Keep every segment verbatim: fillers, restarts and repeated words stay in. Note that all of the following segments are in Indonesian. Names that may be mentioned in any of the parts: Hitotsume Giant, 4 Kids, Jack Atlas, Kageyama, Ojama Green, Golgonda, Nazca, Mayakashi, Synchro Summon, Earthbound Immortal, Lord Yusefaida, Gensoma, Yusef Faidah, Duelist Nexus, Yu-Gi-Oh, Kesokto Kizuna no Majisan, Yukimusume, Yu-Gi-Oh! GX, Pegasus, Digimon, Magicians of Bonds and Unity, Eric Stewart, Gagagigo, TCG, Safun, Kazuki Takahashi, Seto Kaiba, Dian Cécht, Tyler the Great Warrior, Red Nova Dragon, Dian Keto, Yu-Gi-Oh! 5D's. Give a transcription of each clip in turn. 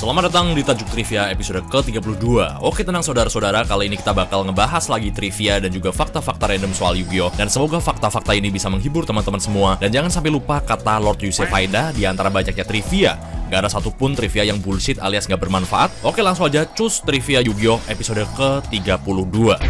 Selamat datang di Tajuk Trivia episode ke tiga puluh dua. Oke tenang saudara-saudara, kali ini kita bakal ngebahas lagi trivia dan juga fakta-fakta random soal Yu-Gi-Oh! Dan semoga fakta-fakta ini bisa menghibur teman-teman semua. Dan jangan sampai lupa kata Lord Yusefaida di antara banyaknya trivia. Gak ada satupun trivia yang bullshit alias gak bermanfaat. Oke langsung aja cus trivia Yu-Gi-Oh! Episode ke tiga puluh dua.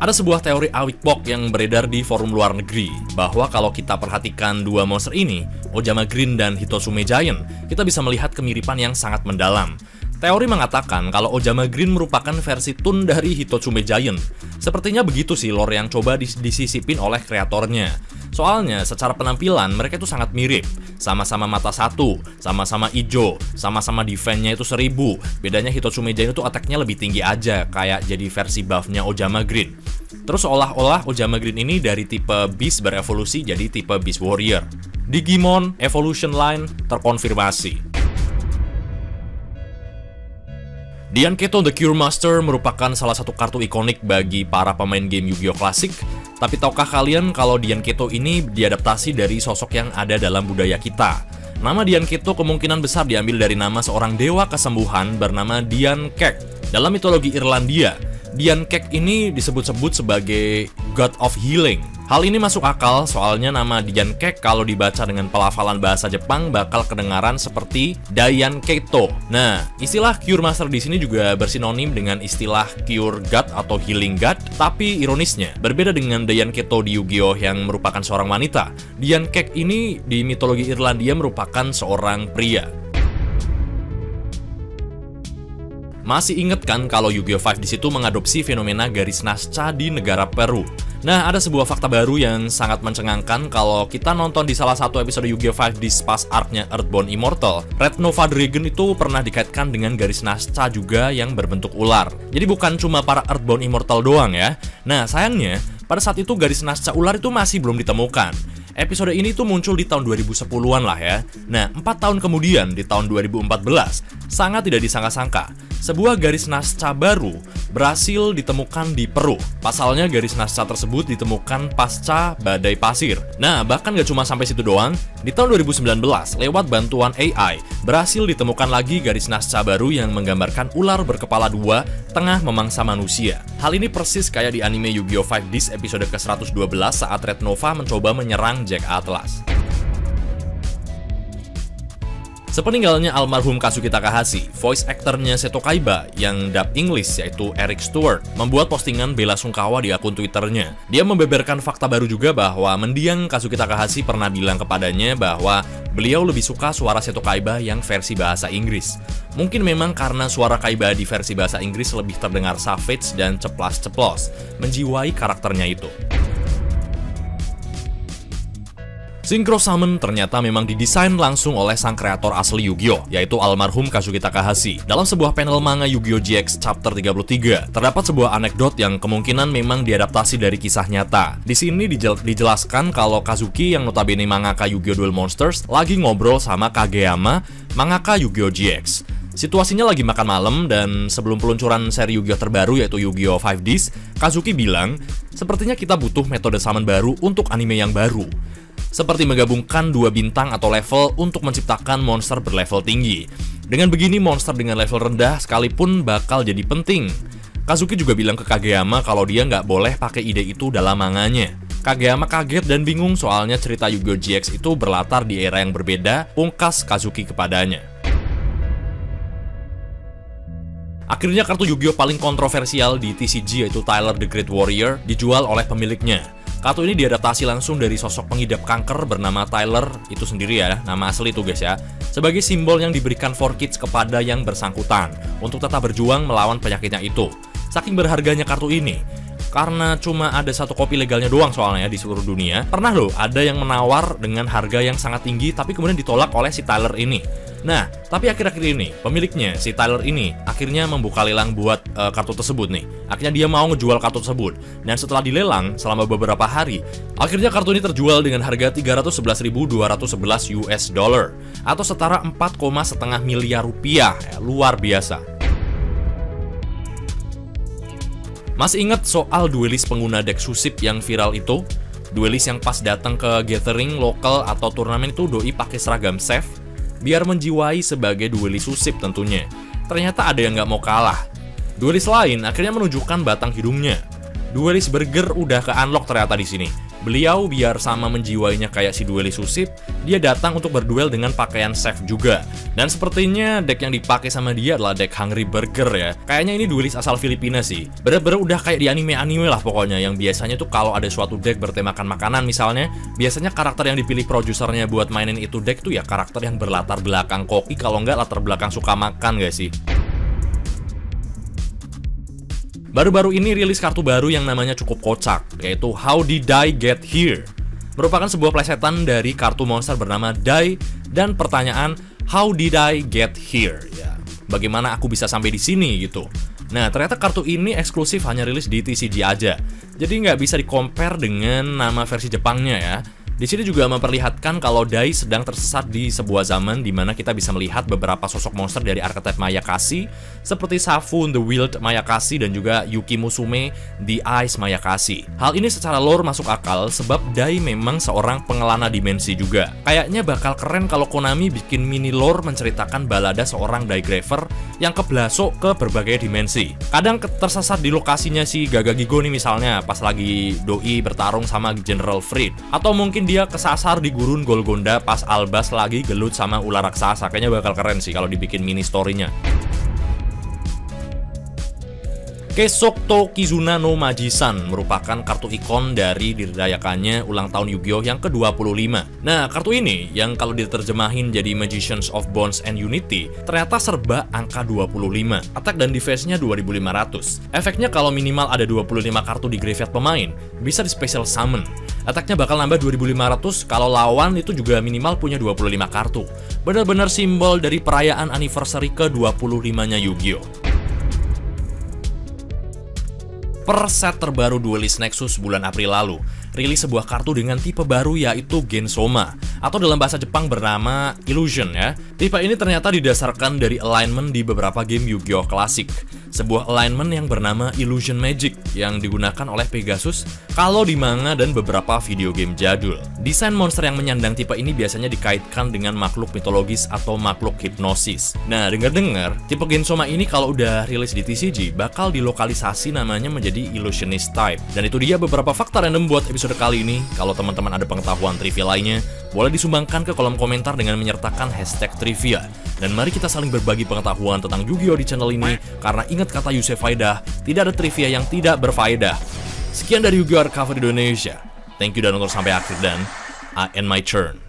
Ada sebuah teori awik bok yang beredar di forum luar negeri bahwa kalau kita perhatikan dua monster ini, Ojama Green dan Hitotsume Giant, kita bisa melihat kemiripan yang sangat mendalam. Teori mengatakan kalau Ojama Green merupakan versi toon dari Hitotsume Giant. Sepertinya begitu sih lore yang coba dis disisipin oleh kreatornya. Soalnya secara penampilan mereka itu sangat mirip. Sama-sama mata satu, sama-sama hijau, sama-sama defense-nya itu seribu. Bedanya Hitotsume Giant itu attack-nya lebih tinggi aja, kayak jadi versi buff-nya Ojama Green. Terus seolah-olah Ojama Green ini dari tipe Beast berevolusi jadi tipe Beast Warrior. Digimon Evolution Line terkonfirmasi. Dian Keto The Cure Master merupakan salah satu kartu ikonik bagi para pemain game Yu-Gi-Oh! Klasik. Tapi tahukah kalian kalau Dian Keto ini diadaptasi dari sosok yang ada dalam budaya kita? Nama Dian Keto kemungkinan besar diambil dari nama seorang dewa kesembuhan bernama Dian Cécht. Dalam mitologi Irlandia, Dian Cécht ini disebut-sebut sebagai God of Healing. Hal ini masuk akal soalnya nama Dian Cécht kalau dibaca dengan pelafalan bahasa Jepang bakal kedengaran seperti Dian Keto. Nah, istilah Cure Master di sini juga bersinonim dengan istilah Cure God atau Healing God, tapi ironisnya berbeda dengan Dian Keto di Yu-Gi-Oh yang merupakan seorang wanita. Dian Cécht ini di mitologi Irlandia merupakan seorang pria. Masih inget kan kalau Yu-Gi-Oh! lima D's itu mengadopsi fenomena garis Nazca di negara Peru? Nah, ada sebuah fakta baru yang sangat mencengangkan kalau kita nonton di salah satu episode Yu-Gi-Oh! lima D's pas arc-nya Earthbound Immortal. Red Nova Dragon itu pernah dikaitkan dengan garis Nazca juga yang berbentuk ular. Jadi bukan cuma para Earthbound Immortal doang ya. Nah, sayangnya pada saat itu garis Nazca ular itu masih belum ditemukan. Episode ini tuh muncul di tahun dua ribu sepuluhan lah ya. Nah, empat tahun kemudian di tahun dua ribu empat belas, sangat tidak disangka-sangka, sebuah garis Nazca baru berhasil ditemukan di Peru. Pasalnya garis Nazca tersebut ditemukan pasca badai pasir. Nah, bahkan gak cuma sampai situ doang. Di tahun dua ribu sembilan belas, lewat bantuan A I, berhasil ditemukan lagi garis Nazca baru yang menggambarkan ular berkepala dua tengah memangsa manusia. Hal ini persis kayak di anime Yu-Gi-Oh! lima D's episode ke seratus dua belas saat Red Nova mencoba menyerang Jack Atlas. Sepeninggalnya almarhum Kazuki Takahashi, voice actornya Seto Kaiba yang dub English yaitu Eric Stewart membuat postingan bela sungkawa di akun Twitternya. Dia membeberkan fakta baru juga bahwa mendiang Kazuki Takahashi pernah bilang kepadanya bahwa beliau lebih suka suara Seto Kaiba yang versi bahasa Inggris. Mungkin memang karena suara Kaiba di versi bahasa Inggris lebih terdengar savage dan ceplas-ceplos, menjiwai karakternya itu. Synchro Summon ternyata memang didesain langsung oleh sang kreator asli Yu-Gi-Oh, yaitu almarhum Kazuki Takahashi. Dalam sebuah panel manga Yu-Gi-Oh! G X chapter tiga puluh tiga, terdapat sebuah anekdot yang kemungkinan memang diadaptasi dari kisah nyata. Di sini dijel dijelaskan kalau Kazuki yang notabene mangaka Yu-Gi-Oh! Duel Monsters lagi ngobrol sama Kageyama, mangaka Yu-Gi-Oh! G X. Situasinya lagi makan malam dan sebelum peluncuran seri Yu-Gi-Oh! Terbaru yaitu Yu-Gi-Oh! lima D's, Kazuki bilang, "Sepertinya kita butuh metode summon baru untuk anime yang baru." Seperti menggabungkan dua bintang atau level untuk menciptakan monster berlevel tinggi. Dengan begini, monster dengan level rendah sekalipun bakal jadi penting. Kazuki juga bilang ke Kageyama kalau dia nggak boleh pakai ide itu dalam manganya. Kageyama kaget dan bingung soalnya cerita Yu-Gi-Oh! G X itu berlatar di era yang berbeda, pungkas Kazuki kepadanya. Akhirnya kartu Yu-Gi-Oh! paling kontroversial di T C G yaitu Tyler the Great Warrior dijual oleh pemiliknya. Kartu ini diadaptasi langsung dari sosok pengidap kanker bernama Tyler itu sendiri ya, nama asli itu guys ya, sebagai simbol yang diberikan four kids kepada yang bersangkutan untuk tetap berjuang melawan penyakitnya itu. Saking berharganya kartu ini, karena cuma ada satu kopi legalnya doang soalnya di seluruh dunia, pernah loh ada yang menawar dengan harga yang sangat tinggi tapi kemudian ditolak oleh si Tyler ini. Nah, tapi akhir-akhir ini, pemiliknya, si Tyler ini, akhirnya membuka lelang buat uh, kartu tersebut nih. Akhirnya dia mau ngejual kartu tersebut. Dan setelah dilelang, selama beberapa hari, akhirnya kartu ini terjual dengan harga tiga ratus sebelas ribu dua ratus sebelas U S dollar. Atau setara empat koma lima miliar rupiah. Ya, luar biasa. Masih ingat soal duelist pengguna deck susip yang viral itu? Duelist yang pas datang ke gathering lokal atau turnamen itu doi pakai seragam chef. biar menjiwai sebagai duelis susip tentunya. Ternyata ada yang nggak mau kalah. Duelis lain akhirnya menunjukkan batang hidungnya. Duelis Burger udah ke-unlock ternyata di sini. Beliau biar sama menjiwainya kayak si duelis susip, dia datang untuk berduel dengan pakaian chef juga. Dan sepertinya deck yang dipakai sama dia adalah deck Hungry Burger ya. Kayaknya ini duelis asal Filipina sih. Bener-bener udah kayak di anime-anime lah pokoknya, yang biasanya tuh kalau ada suatu deck bertemakan makanan misalnya, biasanya karakter yang dipilih produsernya buat mainin itu deck tuh ya karakter yang berlatar belakang koki, kalau nggak latar belakang suka makan gak sih. Baru-baru ini rilis kartu baru yang namanya cukup kocak, yaitu How Did Die Get Here? Merupakan sebuah plesetan dari kartu monster bernama Die dan pertanyaan How did I get here? Ya, bagaimana aku bisa sampai di sini gitu. Nah, ternyata kartu ini eksklusif hanya rilis di T C G aja. Jadi nggak bisa di-compare dengan nama versi Jepangnya ya. Di sini juga memperlihatkan kalau Dai sedang tersesat di sebuah zaman di mana kita bisa melihat beberapa sosok monster dari archetype Mayakashi seperti Safun the Wild Mayakashi dan juga Yukimusume the Ice Mayakashi. Hal ini secara lore masuk akal sebab Dai memang seorang pengelana dimensi juga. Kayaknya bakal keren kalau Konami bikin mini lore menceritakan balada seorang Daigraver yang keblasok ke berbagai dimensi. Kadang tersesat di lokasinya si Gagagigo nih misalnya pas lagi Doi bertarung sama General Fried, atau mungkin dia kesasar di gurun Golgonda pas Albas lagi gelut sama ular raksasa. Kayaknya bakal keren sih kalau dibikin mini story-nya. Kesokto Kizuna no Majisan merupakan kartu ikon dari dirayakannya ulang tahun Yu-Gi-Oh! Yang ke dua puluh lima. Nah, kartu ini yang kalau diterjemahin jadi Magicians of Bonds and Unity ternyata serba angka dua puluh lima. Attack dan defense-nya dua ribu lima ratus. Efeknya kalau minimal ada dua puluh lima kartu di graveyard pemain, bisa di special summon. Attack-nya bakal nambah dua ribu lima ratus kalau lawan itu juga minimal punya dua puluh lima kartu. Benar-benar simbol dari perayaan anniversary ke dua puluh lima-nya Yu-Gi-Oh! Per set terbaru Duelist Nexus bulan April lalu, rilis sebuah kartu dengan tipe baru yaitu Gensoma, atau dalam bahasa Jepang bernama Illusion ya. Tipe ini ternyata didasarkan dari alignment di beberapa game Yu-Gi-Oh! Klasik. Sebuah alignment yang bernama Illusion Magic yang digunakan oleh Pegasus kalau di manga dan beberapa video game jadul. Desain monster yang menyandang tipe ini biasanya dikaitkan dengan makhluk mitologis atau makhluk hipnosis. Nah, dengar-dengar tipe Gensoma ini kalau udah rilis di T C G bakal dilokalisasi namanya menjadi Illusionist Type. Dan itu dia beberapa fakta random buat episode kali ini. Kalau teman-teman ada pengetahuan trivia lainnya, boleh disumbangkan ke kolom komentar dengan menyertakan hashtag trivia. Dan mari kita saling berbagi pengetahuan tentang Yu-Gi-Oh! Di channel ini, karena ingat kata Yusef Faidah, tidak ada trivia yang tidak berfaedah. Sekian dari Yu-Gi-Oh! Recovery Indonesia. Thank you dan nonton sampai akhir, dan I end my turn.